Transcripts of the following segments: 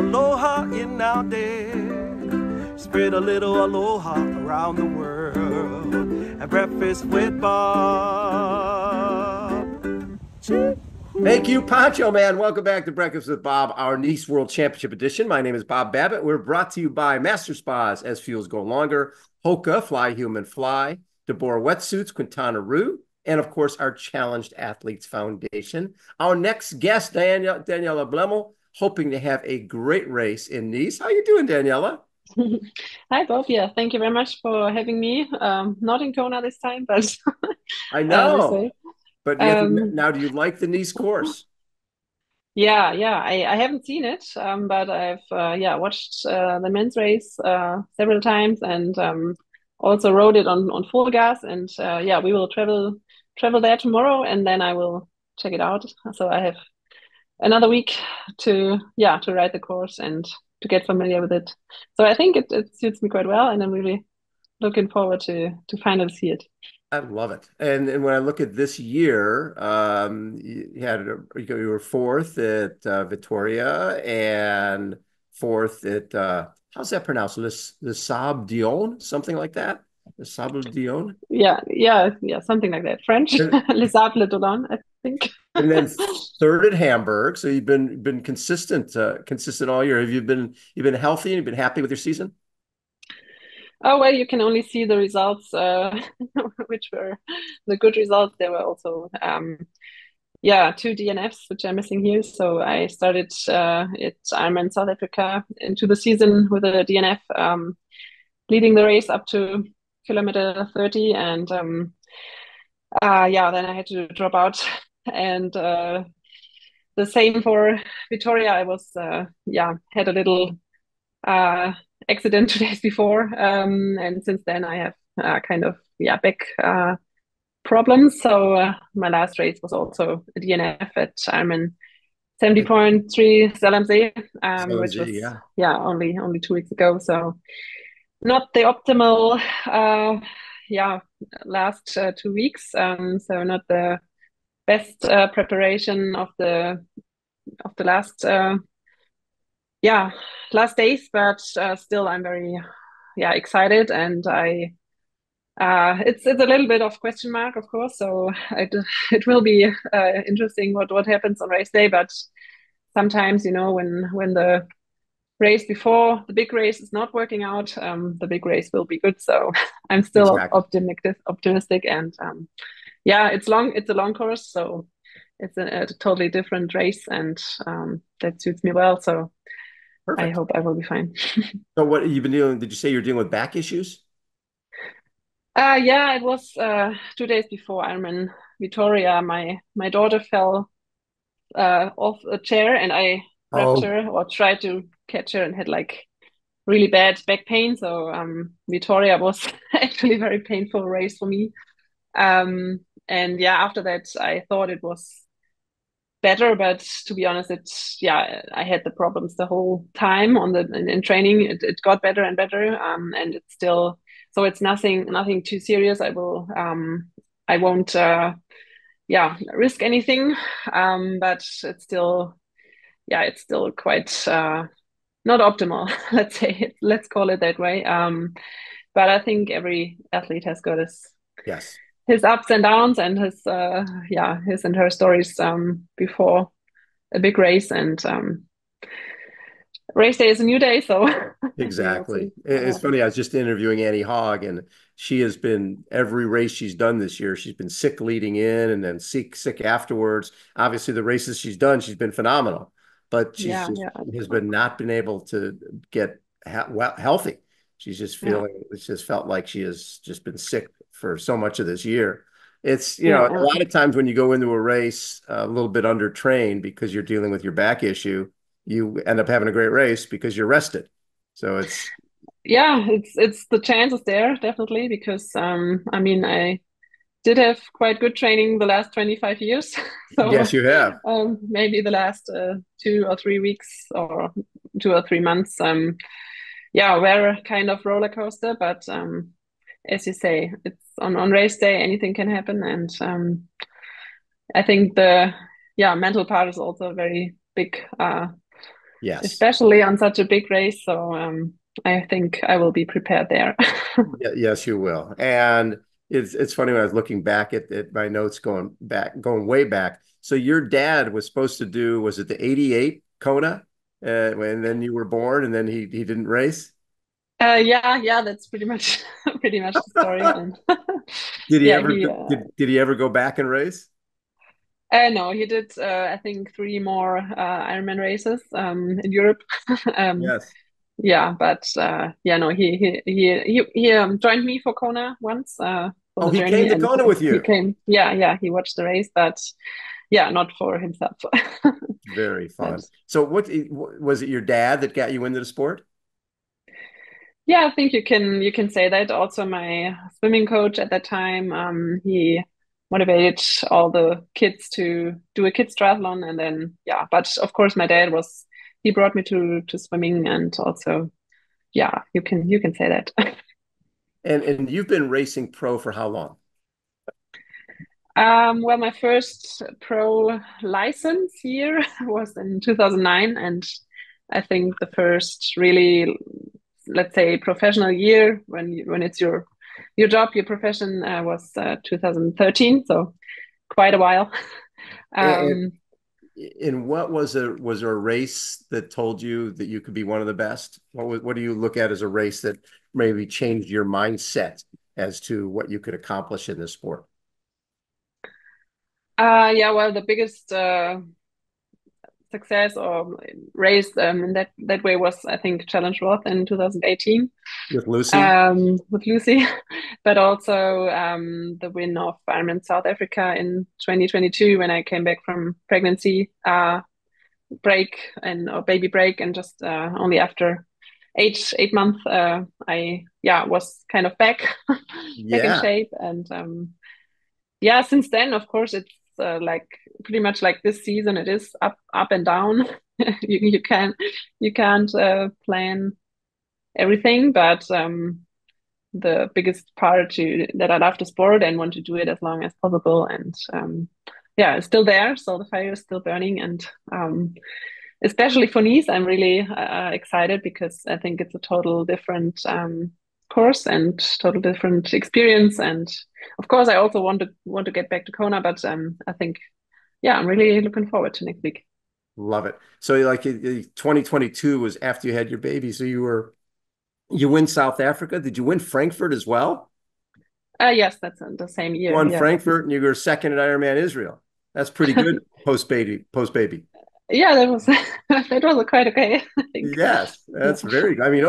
aloha in our day. Spread a little aloha around the world. At breakfast with Bob. Thank you, Poncho Man. Welcome back to Breakfast with Bob, our Nice World Championship edition. My name is Bob Babbitt. We're brought to you by Master Spas, As Fuels Go Longer, Hoka, Fly Human Fly, Deboer Wetsuits, Quintana Roo, and, of course, our Challenged Athletes Foundation. Our next guest, Daniela Bleymehl, hoping to have a great race in Nice. How you doing, Daniela? Hi, Bob. Yeah, thank you very much for having me. Not in Kona this time, but... I know. But now, do you like the Nice course? Yeah. I haven't seen it, but I've watched the men's race several times, and also rode it on full gas. And we will travel there tomorrow, and then I will check it out. So I have another week to ride the course and to get familiar with it. So I think it suits me quite well, and I'm really looking forward to finally see it. I love it. And when I look at this year, you were fourth at Victoria and fourth at, how's that pronounced? Les Sables d'Olonne, something like that? Les Sables d'Olonne? Yeah, something like that. French, Les Sables d'Olonne, I think. And then third at Hamburg. So you've been consistent all year. Have you been healthy and you've been happy with your season? Oh, well, you can only see the results, which were the good results. There were also, two DNFs, which I'm missing here. So I started at Ironman South Africa into the season with a DNF, leading the race up to kilometer 30. And then I had to drop out. And the same for Victoria. I was, had a little... accident 2 days before, and since then I have back problems. So my last race was also a DNF at Ironman 70.3 Zell am See, which was only 2 weeks ago. So not the optimal last 2 weeks. So not the best preparation of the last. Last days, but still I'm very excited, and I it's a little bit of question mark, of course, so it will be interesting what happens on race day. But sometimes, when the race before the big race is not working out, the big race will be good. So I'm still optimistic, and it's a long course, so it's a totally different race, and that suits me well, so perfect. I hope I will be fine. So what have you been dealing? Did you say you're dealing with back issues? It was 2 days before Ironman Victoria. My daughter fell off a chair, and I grabbed her or tried to catch her, and had really bad back pain. So Victoria was actually a very painful race for me. After that I thought it was better, but to be honest, I had the problems the whole time in training. It got better and better, and it's still, so it's nothing too serious. I will, I won't, risk anything, but it's still, it's still quite not optimal. Let's say it. Let's call it that way. But I think every athlete has got his ups and downs, and his and her stories before a big race, and race day is a new day. So exactly. It's funny. I was just interviewing Annie Hogg, and she has been, every race she's done this year, she's been sick leading in, and then sick afterwards. Obviously, the races she's done, she's been phenomenal, but she has been not been able to get healthy. She's just feeling. It's just felt like she has just been sick for so much of this year. It's, a lot of times when you go into a race a little bit undertrained because you're dealing with your back issue, you end up having a great race because you're rested. So it's it's the chances there, definitely, because I did have quite good training the last 25 years. So, yes, you have. Maybe the last 2 or 3 weeks or 2 or 3 months. We're kind of roller coaster, but as you say, it's on race day, anything can happen. And I think the mental part is also a very big Yes. Especially on such a big race. So I think I will be prepared there. Yes, you will. And it's funny, when I was looking back at my notes, going way back. So your dad was supposed to do, was it the 88 Kona? And then you were born, and then he didn't race? Yeah, that's pretty much the story. Did he did he ever go back and race? No, he did. I think 3 more Ironman races in Europe. Yes. Yeah, but no, he joined me for Kona once. For the journey, he came to Kona with you. He came. Yeah, he watched the race, but not for himself. Very fun. But, so, what was it? Your dad that got you into the sport? Yeah, I think you can say that. Also, my swimming coach at that time, he motivated all the kids to do a kids triathlon, and then But of course, my dad he brought me to swimming, and also, you can say that. And you've been racing pro for how long? Well, my first pro license year was in 2009, and I think the first really, let's say, professional year when it's your job, your profession, was 2013, so quite a while. And what was there a race that told you that you could be one of the best? What do you look at as a race that maybe changed your mindset as to what you could accomplish in this sport? Well, the biggest success or race in that way was, I think, Challenge Roth in 2018 with Lucy, but also the win of Ironman South Africa in 2022 when I came back from pregnancy break or baby break, and just only after eight months I was kind of back back in shape, and since then, of course, it's like pretty much like this season, it is up and down. you can't plan everything, but the biggest part that I love the sport and want to do it as long as possible, and it's still there, so the fire is still burning. And especially for Nice, I'm really excited, because I think it's a total different course and total different experience, and of course I also want to get back to Kona, but I think I'm really looking forward to next week. Love it. So like 2022 was after you had your baby, so you win South Africa. Did you win Frankfurt as well? Yes, that's the same year. Won Frankfurt, and you were second at Ironman Israel. That's pretty good. post baby. Yeah, that was quite okay, I think. Yes, that's very good. I mean,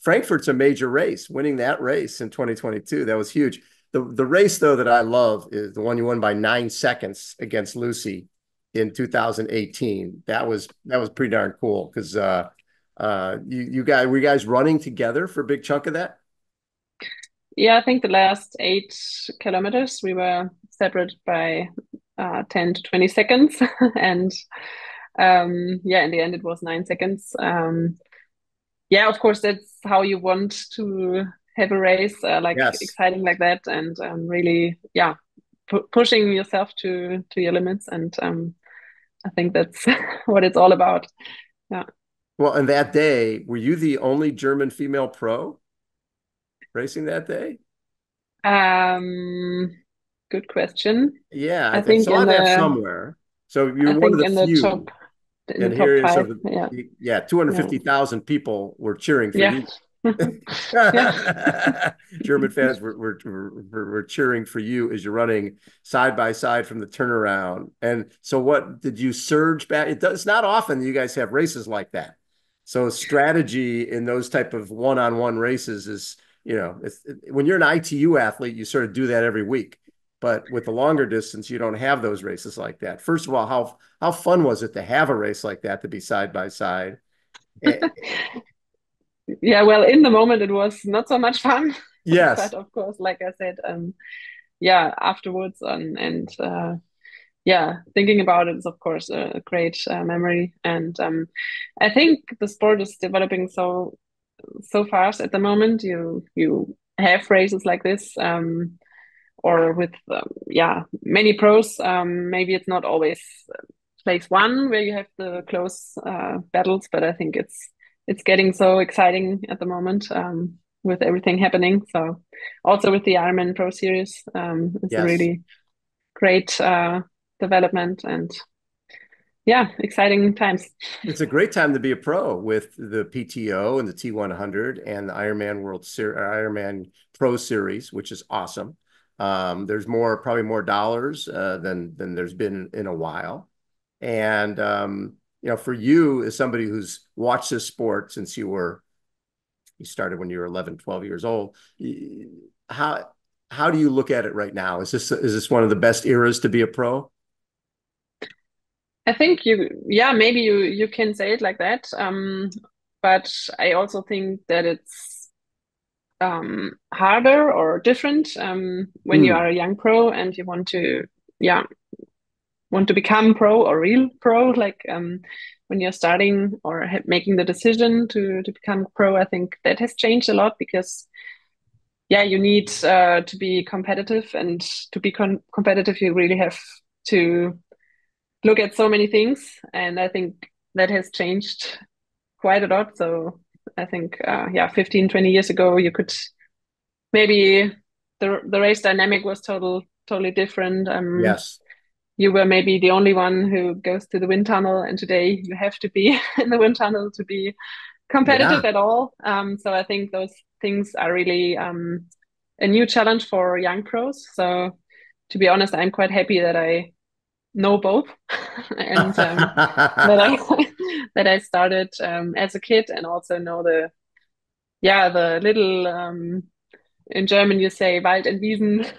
Frankfurt's a major race. Winning that race in 2022, that was huge. The race, though, that I love is the one you won by 9 seconds against Lucy in 2018. That was pretty darn cool, because were you guys running together for a big chunk of that? Yeah, I think the last 8 kilometers we were separated by 10 to 20 seconds, and in the end it was 9 seconds. Of course, that's how you want to have a race, exciting like that, and really pushing yourself to your limits, and I think that's what it's all about. Well, and that day, were you the only German female pro racing that day? Good question. I think I have somewhere. So you're one of the few. In the top five, 250,000 people were cheering for you. German fans were cheering for you as you're running side by side from the turnaround. And so, what did you surge back? It's not often that you guys have races like that. So strategy in those type of one-on-one races is, when you're an ITU athlete, you sort of do that every week. But with the longer distance, you don't have those races like that. First of all, how fun was it to have a race like that, to be side by side? Well, in the moment, it was not so much fun. Yes. But of course, like I said, afterwards, thinking about it is, of course, a great memory. And I think the sport is developing so fast at the moment. You have races like this, or with many pros. Maybe it's not always place one where you have the close battles, but I think it's getting so exciting at the moment with everything happening. So also with the Ironman Pro Series, it's a really great development, and yeah, exciting times. It's a great time to be a pro with the PTO and the T100 and the Ironman Ironman Pro Series, which is awesome. There's probably more dollars than there's been in a while. And, you know, for you as somebody who's watched this sport since you started when you were 11, 12 years old, how do you look at it right now? Is this one of the best eras to be a pro? I think maybe you can say it like that. But I also think that it's harder or different when you are a young pro and you want to become pro or real pro. Like when you're starting or making the decision to become pro, I think that has changed a lot because you need to be competitive, and to be competitive, you really have to look at so many things, and I think that has changed quite a lot. So I think 15-20 years ago, you could maybe the race dynamic was totally different. You were maybe the only one who goes to the wind tunnel, and today you have to be in the wind tunnel to be competitive at all. So I think those things are really a new challenge for young pros. So to be honest, I'm quite happy that I know both and that I started as a kid, and also know the little in German you say Wald and Wiesen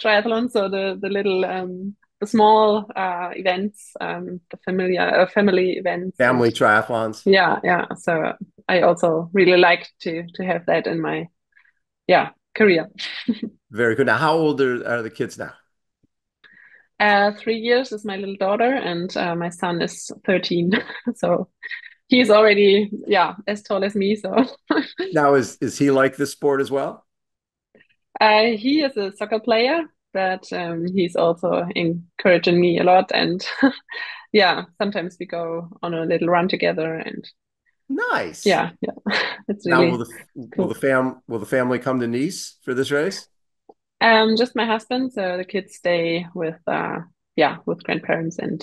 triathlon, so the little the small events, the family events, family triathlons. So I also really like to have that in my career. Very good. Now, how old are the kids now? 3 years is my little daughter, and my son is 13. So he's already, as tall as me. So now is he like this sport as well? He is a soccer player, but he's also encouraging me a lot. And sometimes we go on a little run together. And nice. Yeah. It's really now cool. Will the family come to Nice for this race? Just my husband, so the kids stay with grandparents, and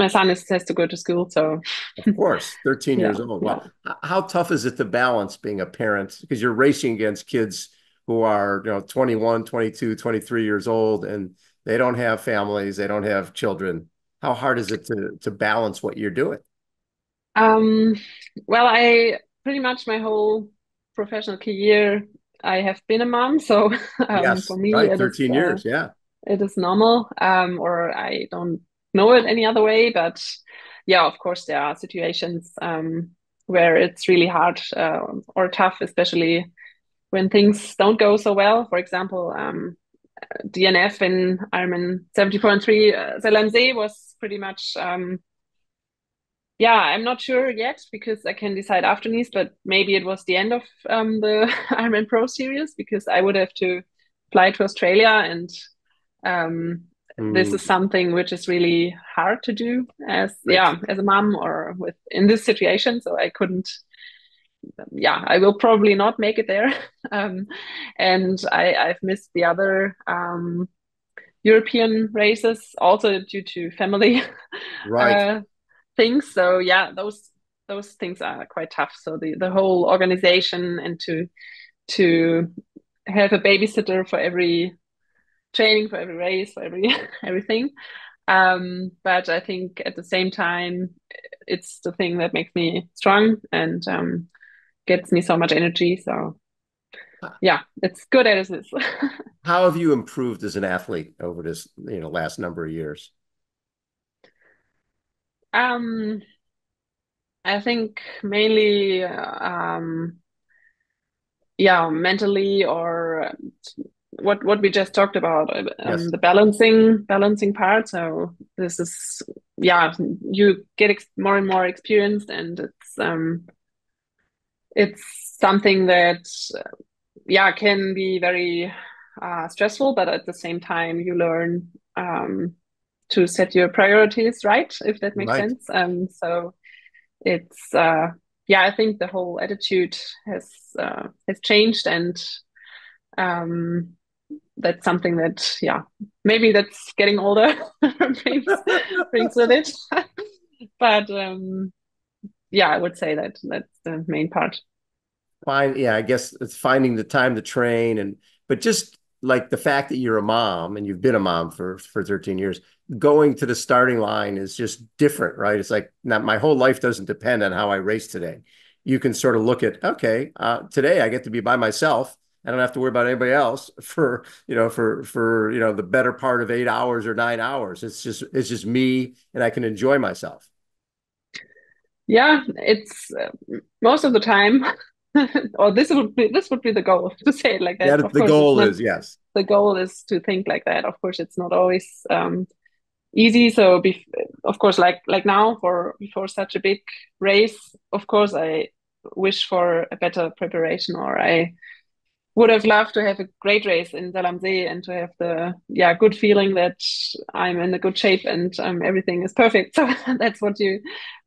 my son has to go to school. So of course, 13 years old. Wow. Yeah. How tough is it to balance being a parent, because you're racing against kids who are 21, 22, 23 years old, and they don't have families, they don't have children. How hard is it to balance what you're doing? Well, I pretty much my whole professional career, I have been a mom, so for me, right, 13 years, it is normal, or I don't know it any other way. But of course, there are situations where it's really hard or tough, especially when things don't go so well. For example, DNF in Ironman 70.3 Zell am See was pretty much. I'm not sure yet, because I can decide after Nice, but maybe it was the end of the Ironman Pro Series, because I would have to fly to Australia, and this is something which is really hard to do as a mom or in this situation. So I couldn't. I will probably not make it there, and I've missed the other European races also due to family. Right. Things. So those things are quite tough. So the whole organization, and to have a babysitter for every training, for every race, for everything. But I think at the same time, it's the thing that makes me strong and gets me so much energy. So it's good at this. How have you improved as an athlete over this last number of years? I think mainly, mentally, or what we just talked about, the balancing part. So this is, you get more and more experienced, and it's something that, can be very stressful, but at the same time you learn to set your priorities right, if that makes sense. So it's yeah, I think the whole attitude has changed, and that's something that maybe that's getting older brings with it. But yeah, I would say that that's the main part. Fine, yeah, I guess it's finding the time to train, and but just like the fact that you're a mom and you've been a mom for 13 years, going to the starting line is just different, right? It's like not my whole life doesn't depend on how I race today. You can sort of look at, okay, today I get to be by myself. I don't have to worry about anybody else for the better part of 8 hours or 9 hours. It's just me, and I can enjoy myself. Yeah, it's most of the time. Or this would be the goal, to say it like that. Yeah, the goal is, yes. The goal is to think like that. Of course, it's not always easy. So, of course, like now for such a big race, of course, I wish for a better preparation, or I would have loved to have a great race in Zell am See and to have the good feeling that I'm in a good shape and everything is perfect. So that's what you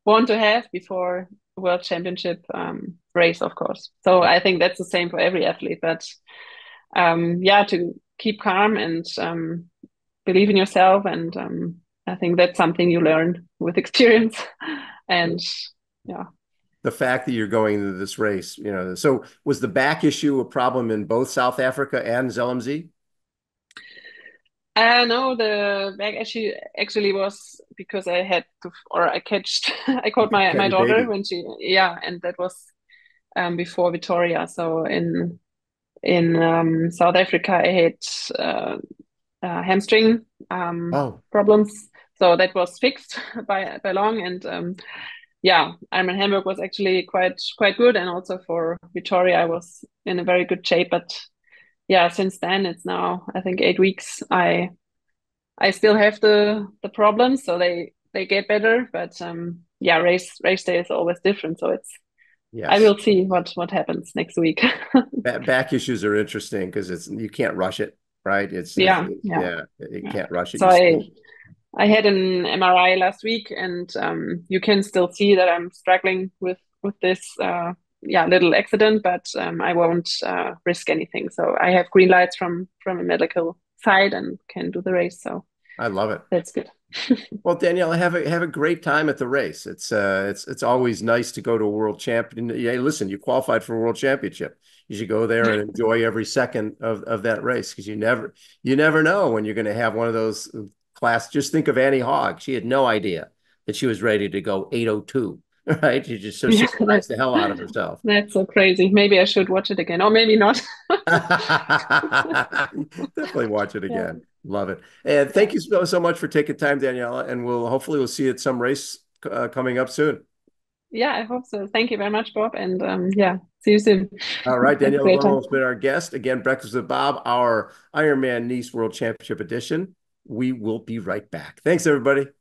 want to have before World Championship race, of course. So I think that's the same for every athlete. But to keep calm and believe in yourself, and I think that's something you learn with experience. And yeah. The fact that you're going into this race, so was the back issue a problem in both South Africa and Zell am See? No, the back issue actually was because I caught my daughter baby. When she, and that was before Victoria. So in South Africa, I had hamstring problems. So that was fixed by Long, and Ironman Hamburg was actually quite good, and also for Victoria I was in a very good shape. But since then, it's now I think 8 weeks. I still have the problems, so they get better. But race day is always different, so it's I will see what happens next week. Back issues are interesting because you can't rush it, right? You can't rush it. So I had an MRI last week, and you can still see that I'm struggling with this little accident, but I won't risk anything. So I have green lights from a medical side and can do the race. So I love it. That's good. Well, Daniela, have a great time at the race. It's always nice to go to a world champion. Yeah, listen, you qualified for a world championship. You should go there and enjoy every second of that race, because you never know when you're going to have one of those. Class, just think of Annie Hogg. She had no idea that she was ready to go 8:02, right? She just surprised the hell out of herself. That's so crazy. Maybe I should watch it again, or maybe not. Definitely watch it again. Yeah. Love it. And thank you so much for taking time, Daniela. And hopefully we'll see you at some race coming up soon. Yeah, I hope so. Thank you very much, Bob. And see you soon. All right, Daniela Bleymehl has been our guest. Again, Breakfast with Bob, our Ironman Nice World Championship edition. We will be right back. Thanks, everybody.